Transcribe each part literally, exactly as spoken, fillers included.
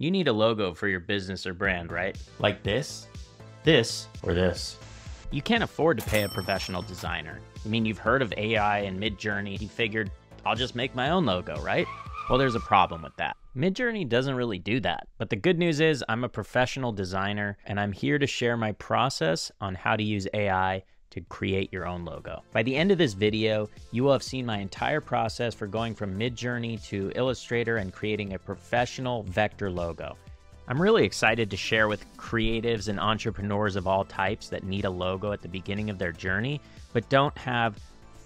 You need a logo for your business or brand, right? Like this, this, or this. You can't afford to pay a professional designer. I mean, you've heard of A I and Midjourney. You figured, I'll just make my own logo, right? Well, there's a problem with that. Midjourney doesn't really do that. But the good news is I'm a professional designer, and I'm here to share my process on how to use A I to create your own logo. By the end of this video, you will have seen my entire process for going from Midjourney to Illustrator and creating a professional vector logo. I'm really excited to share with creatives and entrepreneurs of all types that need a logo at the beginning of their journey, but don't have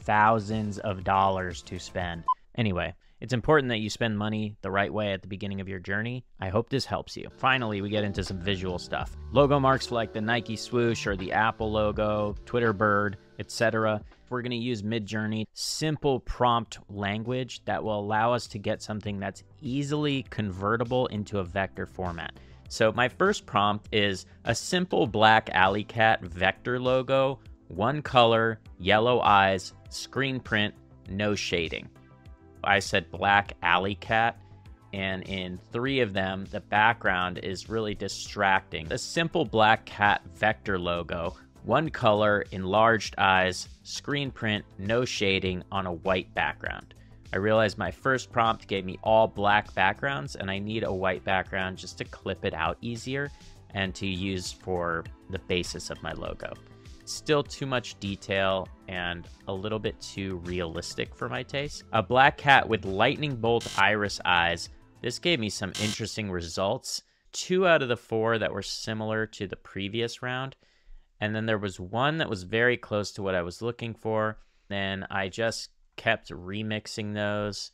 thousands of dollars to spend. Anyway, it's important that you spend money the right way at the beginning of your journey. I hope this helps you. Finally, we get into some visual stuff. Logo marks like the Nike swoosh or the Apple logo, Twitter bird, et cetera. We're gonna use Midjourney, simple prompt language that will allow us to get something that's easily convertible into a vector format. So my first prompt is a simple black alley cat vector logo, one color, yellow eyes, screen print, no shading. I said black alley cat, and in three of them, the background is really distracting. The simple black cat vector logo, one color, enlarged eyes, screen print, no shading on a white background. I realized my first prompt gave me all black backgrounds, and I need a white background just to clip it out easier and to use for the basis of my logo. Still too much detail and a little bit too realistic for my taste. A black cat with lightning bolt iris eyes. This gave me some interesting results. Two out of the four that were similar to the previous round. And then there was one that was very close to what I was looking for. Then I just kept remixing those.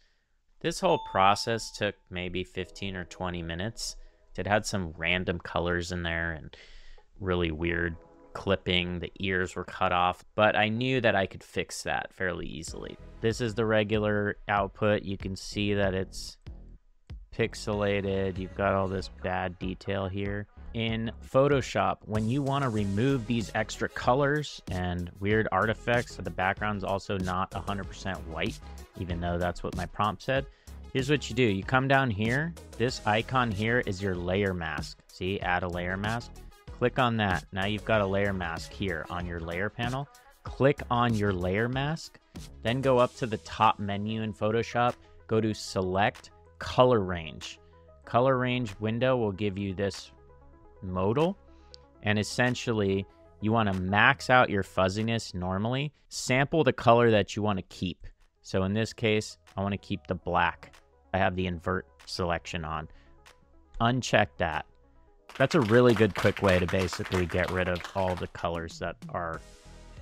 This whole process took maybe fifteen or twenty minutes. It had some random colors in there and really weird clipping, the ears were cut off, but I knew that I could fix that fairly easily. This is the regular output. You can see that it's pixelated. You've got all this bad detail here. In Photoshop, when you want to remove these extra colors and weird artifacts, so the background's also not one hundred percent white, even though that's what my prompt said. Here's what you do. You come down here. This icon here is your layer mask. See, add a layer mask. Click on that. Now you've got a layer mask here on your layer panel. Click on your layer mask, then go up to the top menu in Photoshop, go to select color range. Color range window will give you this modal, and essentially you want to max out your fuzziness normally. Sample the color that you want to keep. So in this case, I want to keep the black. I have the invert selection on. Uncheck that. That's a really good quick way to basically get rid of all the colors that are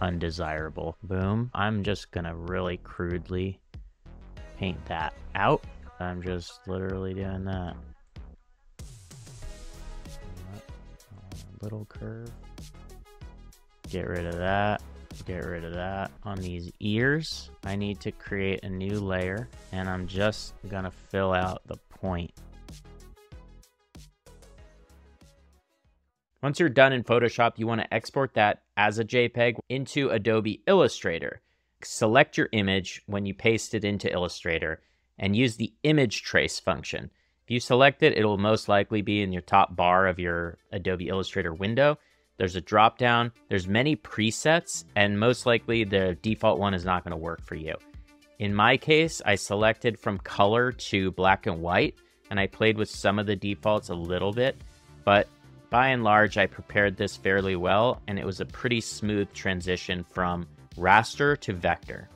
undesirable. Boom. I'm just gonna really crudely paint that out. I'm just literally doing that. Little curve. Get rid of that. Get rid of that. On these ears, I need to create a new layer, and I'm just gonna fill out the point. Once you're done in Photoshop, you want to export that as a JPEG into Adobe Illustrator. Select your image when you paste it into Illustrator and use the image trace function. If you select it, it'll most likely be in your top bar of your Adobe Illustrator window. There's a drop down. There's many presets, and most likely the default one is not going to work for you. In my case, I selected from color to black and white, and I played with some of the defaults a little bit, but by and large, I prepared this fairly well, and it was a pretty smooth transition from raster to vector.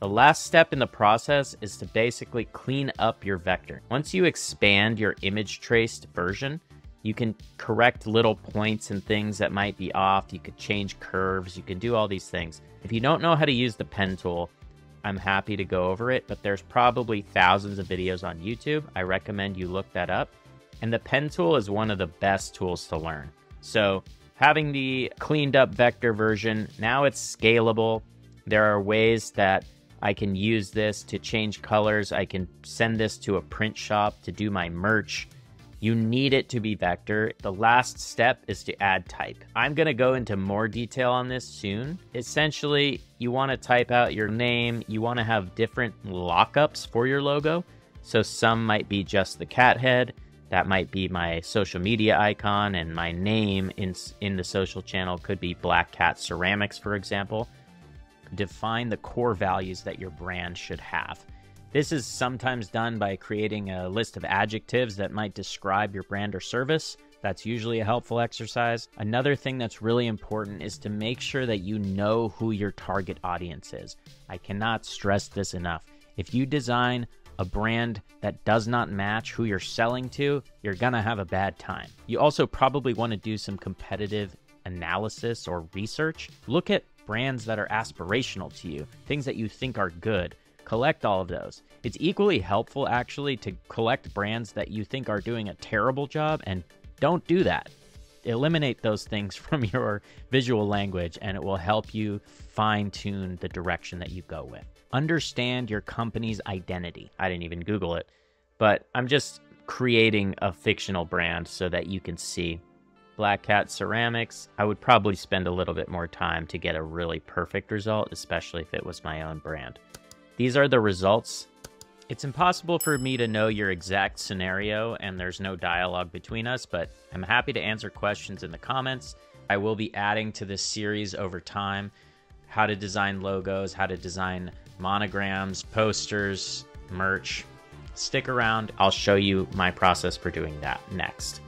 The last step in the process is to basically clean up your vector. Once you expand your image traced version, you can correct little points and things that might be off. You could change curves. You can do all these things. If you don't know how to use the pen tool, I'm happy to go over it, but there's probably thousands of videos on YouTube. I recommend you look that up. And the pen tool is one of the best tools to learn. So having the cleaned up vector version, now it's scalable. There are ways that I can use this to change colors. I can send this to a print shop to do my merch. You need it to be vector. The last step is to add type. I'm gonna go into more detail on this soon. Essentially, you wanna type out your name. You wanna have different lockups for your logo. So some might be just the cat head. That might be my social media icon, and my name in, in the social channel could be Black Cat Ceramics, for example. Define the core values that your brand should have. This is sometimes done by creating a list of adjectives that might describe your brand or service. That's usually a helpful exercise. Another thing that's really important is to make sure that you know who your target audience is. I cannot stress this enough. If you design a brand that does not match who you're selling to, you're gonna have a bad time. You also probably wanna do some competitive analysis or research. Look at brands that are aspirational to you, things that you think are good. Collect all of those. It's equally helpful actually to collect brands that you think are doing a terrible job, and don't do that. Eliminate those things from your visual language, and it will help you fine-tune the direction that you go with. Understand your company's identity. I didn't even Google it, but I'm just creating a fictional brand so that you can see Black Cat Ceramics. I would probably spend a little bit more time to get a really perfect result, especially if it was my own brand. These are the results. It's impossible for me to know your exact scenario, and there's no dialogue between us, but I'm happy to answer questions in the comments. I will be adding to this series over time, how to design logos, how to design monograms, posters, merch. Stick around, I'll show you my process for doing that next.